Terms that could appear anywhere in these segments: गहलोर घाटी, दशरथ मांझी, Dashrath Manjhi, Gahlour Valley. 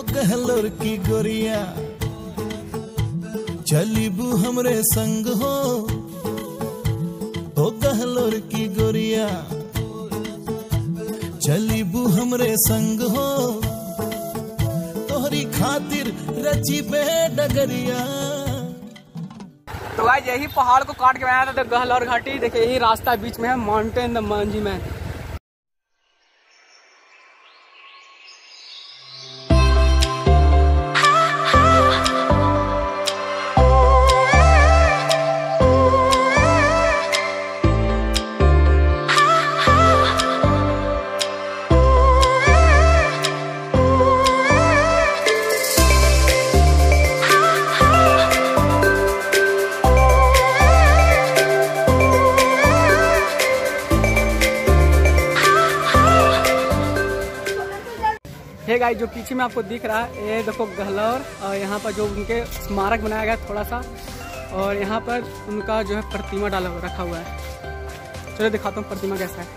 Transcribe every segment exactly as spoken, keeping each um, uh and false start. हो गहलोर की गोरिया, चलीबू हमरे संग हो हो गहलोर की गोरिया, चलीबू हमरे संग हो तोहरी खातिर रची बे डगरिया। तो गाइस यही पहाड़ को काट के बनाया था तो गहलोर घाटी। देखिए यही रास्ता बीच में है माउंटेन मांझी में। हे गाइस जो पीछे में आपको दिख रहा है ये देखो गहलोर, और यहाँ पर जो उनके स्मारक बनाया गया थोड़ा सा, और यहाँ पर उनका जो है प्रतिमा डाला हुआ रखा हुआ है। चलो दिखाता हूँ प्रतिमा कैसा है।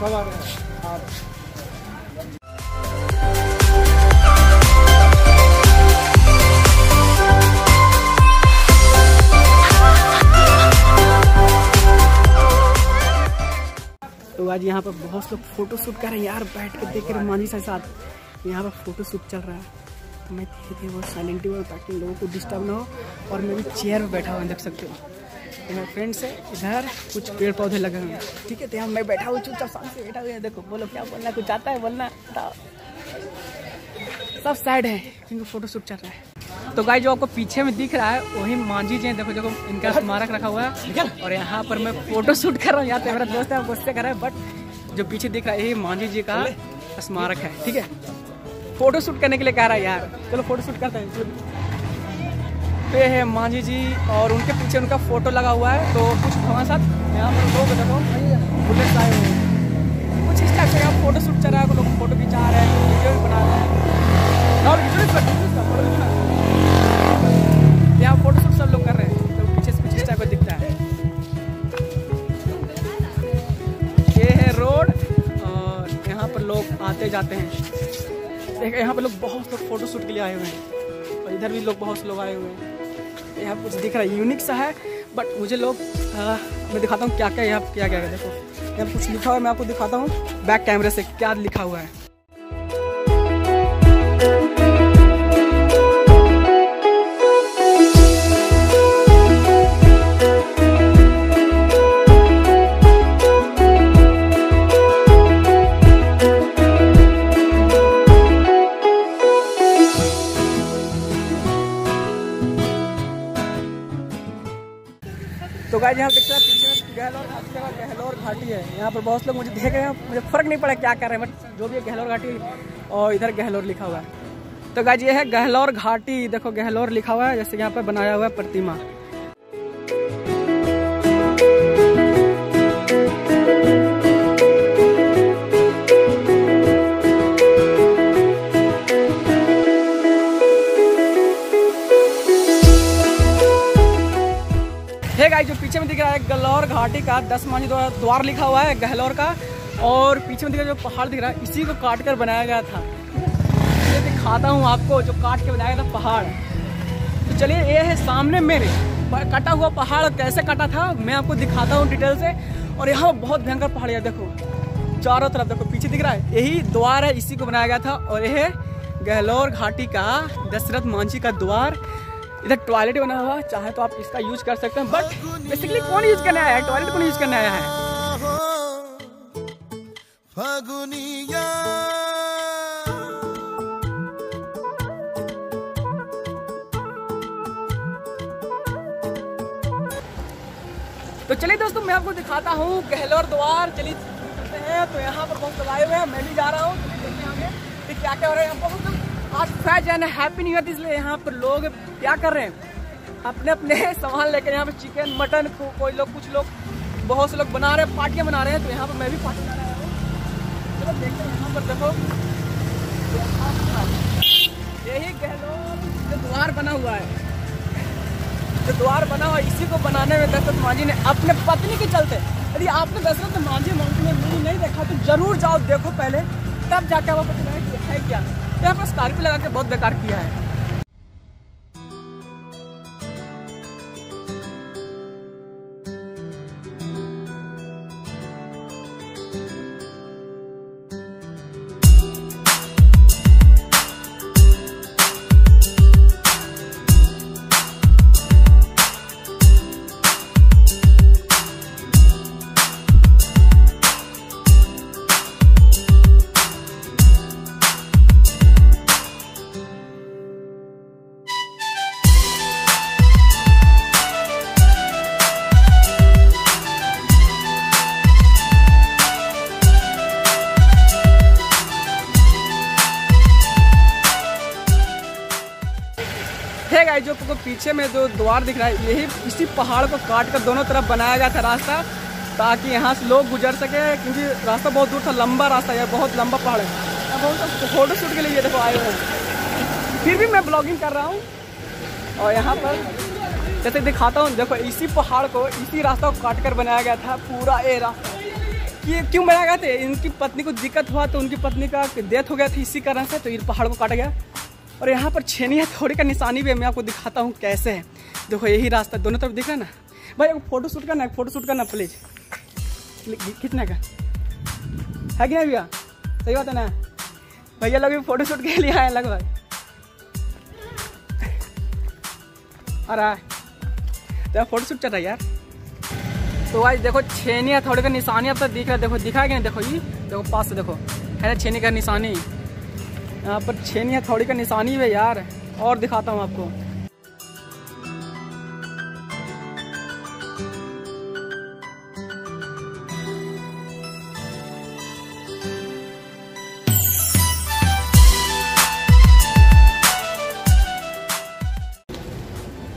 सब आ रहे हैं। तो आज यहाँ पर बहुत लोग फोटो शूट कर रहे हैं यार, बैठ के देख रहे हैं मांझी के साथ। यहाँ पर फोटो शूट चल रहा है। मैं धीरे धीरे बहुत साइलेंट हुआ ताकि लोगों को डिस्टर्ब ना हो, और मैं भी चेयर पर बैठा हुआ देख सकते हो। यहाँ फ्रेंड्स है, इधर कुछ पेड़ पौधे लगे हुए हैं, ठीक है। तो यहाँ मैं बैठा हुआ चुपचाप शाम से बैठा हुआ है। देखो बोलो क्या बोलना, कुछ आता है बोलना, सब साइड है क्योंकि फोटो शूट चल रहा है। तो गाइस जो आपको पीछे में दिख रहा है वही मांझी जी हैं। देखो देखो इनका स्मारक रखा हुआ है, और यहाँ पर मैं फोटो शूट कर रहा हूँ। यहाँ पे मेरा दोस्त है गुस्से कर रहा है, बट जो पीछे दिख रहा है यही मांझी जी का स्मारक है, ठीक है। फोटो शूट करने के लिए कह रहा है यार, चलो फोटो शूट करते हैं। तो ये है मांझी जी, और उनके पीछे उनका फोटो लगा हुआ है। तो कुछ हमारे साथ यहाँ पर लोग देखो बुलेट आए हुए हैं, कुछ इस टाइप से यहाँ फोटो शूट चल रहा है। लोग फोटो खिंचा रहे हैं, वीडियो भी बना रहे हैं, और वीडियो यहाँ फोटो शूट सब लोग कर रहे हैं। तो पीछे से कुछ इस टाइप का दिखता है। ये है रोड, और यहाँ पर लोग आते जाते हैं। देखो यहाँ पर लोग बहुत लोग फोटो शूट के लिए आए हुए हैं, और इधर भी लोग बहुत लोग आए हुए हैं। यहाँ कुछ दिख रहा है यूनिक सा है, बट मुझे लोग आ, मैं दिखाता हूँ क्या क्या यहाँ क्या क्या है। देखो यहाँ कुछ लिखा हुआ है, मैं आपको दिखाता हूँ बैक कैमरे से क्या लिखा हुआ है। तो गाइस यहाँ देखते हैं पीछे में गहलोर घाटी का गहलोर घाटी है। यहाँ पर बहुत लोग मुझे देख रहे हैं, मुझे फर्क नहीं पड़ा क्या कर रहे हैं, बट जो भी है गहलोर घाटी, और इधर गहलोर लिखा हुआ है। तो गाइस ये है गहलोर घाटी, देखो गहलोर लिखा हुआ है जैसे यहाँ पर बनाया हुआ है प्रतिमा। जो पीछे में दिख रहा है गहलोर घाटी का दस मांझी द्वार लिखा हुआ है गहलोर का, और पीछे में दिख रहा है जो पहाड़ दिख रहा है इसी को काट कर बनाया गया था। ये दिखाता हूँ आपको जो काट के बनाया था पहाड़। तो चलिए ये है सामने मेरे कटा हुआ पहाड़, कैसे कटा था मैं आपको दिखाता हूँ डिटेल से। और यहाँ बहुत भयंकर पहाड़ है, देखो चारों तरफ देखो, पीछे दिख रहा है यही द्वार है, इसी को बनाया गया था। और यह है गहलोर घाटी का दशरथ मांझी का द्वार। इधर टॉयलेट बना हुआ, चाहे तो आप इसका यूज कर सकते हैं, बट बेसिकली कौन यूज करने आया है टॉयलेट, कौन यूज करने आया है। तो चलिए दोस्तों मैं आपको दिखाता हूँ गहलोर द्वार। चलिए चलते हैं। तो यहाँ पर बहुत लगाए हुए हैं, मैं भी जा रहा हूँ, देखते क्या क्या हो रहा है। बहुत आज fresh and happy new year, इसलिए यहाँ पर लोग क्या कर रहे हैं अपने अपने सामान लेकर। यहाँ पर चिकन मटन को, कोई लोग कुछ लोग बहुत से लोग बना रहे हैं, पार्टियाँ बना रहे हैं। तो यहाँ पर मैं भी पार्टी बना रहा हूँ, चलो देखते हैं। यहाँ पर देखो यही गहलोर जो द्वार बना हुआ है, जो द्वार बना हुआ है, इसी को बनाने में दशरथ मांझी ने अपने पत्नी के चलते, यदि आपने दशरथ मांझी माउंटेन में मूवी नहीं देखा तो जरूर जाओ, देखो पहले, तब जाके आप पता चलेगा है क्या। यहाँ पर स्कॉर्पियो लगा के बहुत बेकार किया है। जो पीछे में जो द्वार दिख रहा है, यही इसी पहाड़ को काट कर दोनों तरफ बनाया गया था रास्ता, ताकि यहाँ से लोग गुजर सके, क्योंकि रास्ता बहुत दूर था, लंबा रास्ता है, बहुत लंबा पहाड़ है। बहुत फोटो शूट के लिए ये देखो आए हुए, फिर भी मैं ब्लॉगिंग कर रहा हूँ। और यहाँ पर जैसे दिखाता हूँ, देखो इसी पहाड़ को, इसी रास्ता को काट कर बनाया गया था पूरा ये रास्ता। ये क्यों बनाया गया था, इनकी पत्नी को दिक्कत हुआ तो उनकी पत्नी का डेथ हो गया था, इसी कारण से तो ये पहाड़ को काटा गया। और यहाँ पर छेनी हथौड़ी का निशानी भी है, मैं आपको दिखाता हूँ कैसे है। देखो यही रास्ता दोनों तरफ दिख रहा है ना भाई। एक फोटो शूट करना, एक फोटो शूट करना प्लीज। कितने का है कि नहीं भैया, सही बात है ना भैया, लोग भी फोटो शूट के लिए आए लगभग। अरे तो फोटो शूट चल रहा है यार। तो भाई देखो छेनी हथौड़ी का निशानी अब तक दिख रहा है, देखो दिखा है कि नहीं, देखो ये देखो पास से देखो है छेनी का निशानी, यहाँ पर छेनी हथौड़ी का निशानी है यार। और दिखाता हूँ आपको,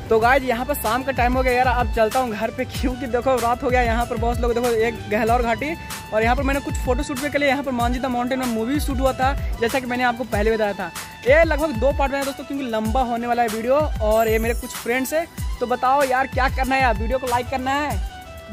तो गाइज यहाँ पर शाम का टाइम हो गया यार, अब चलता हूँ घर पे, क्योंकि देखो रात हो गया। यहाँ पर बहुत लोग देखो, एक गहलौर घाटी, और यहाँ पर मैंने कुछ फोटो शूट के लिए यहाँ पर मांझी द माउंटेन में मूवी शूट हुआ था, जैसा कि मैंने आपको पहले बताया था। ये लगभग दो पार्ट में है दोस्तों, क्योंकि लंबा होने वाला है वीडियो, और ये मेरे कुछ फ्रेंड्स है। तो बताओ यार क्या करना है, वीडियो को लाइक करना है,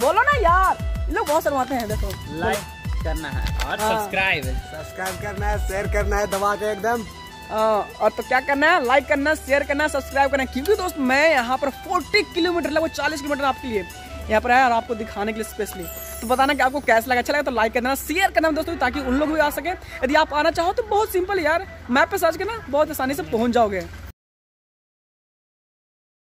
बोलो ना यार, लोग बहुत शर्माते हैं। देखो लाइक करना है और सब्सक्राइब सब्सक्राइब करना है, शेयर करना है दबा के एकदम। आ, और तो क्या करना है, लाइक करना, शेयर करना, सब्सक्राइब करना, क्योंकि दोस्त मैं यहाँ पर चालीस किलोमीटर लगभग चालीस किलोमीटर आपके लिए यहाँ पर आया, और आपको दिखाने के लिए स्पेशली। तो बताना कि आपको कैसा लगा, अच्छा लगा तो लाइक करना, शेयर करना दोस्तों, ताकि उन लोग भी आ सके। यदि आप आना चाहो तो बहुत सिंपल यार, मैप पे सर्च करना, बहुत आसानी से पहुँच जाओगे।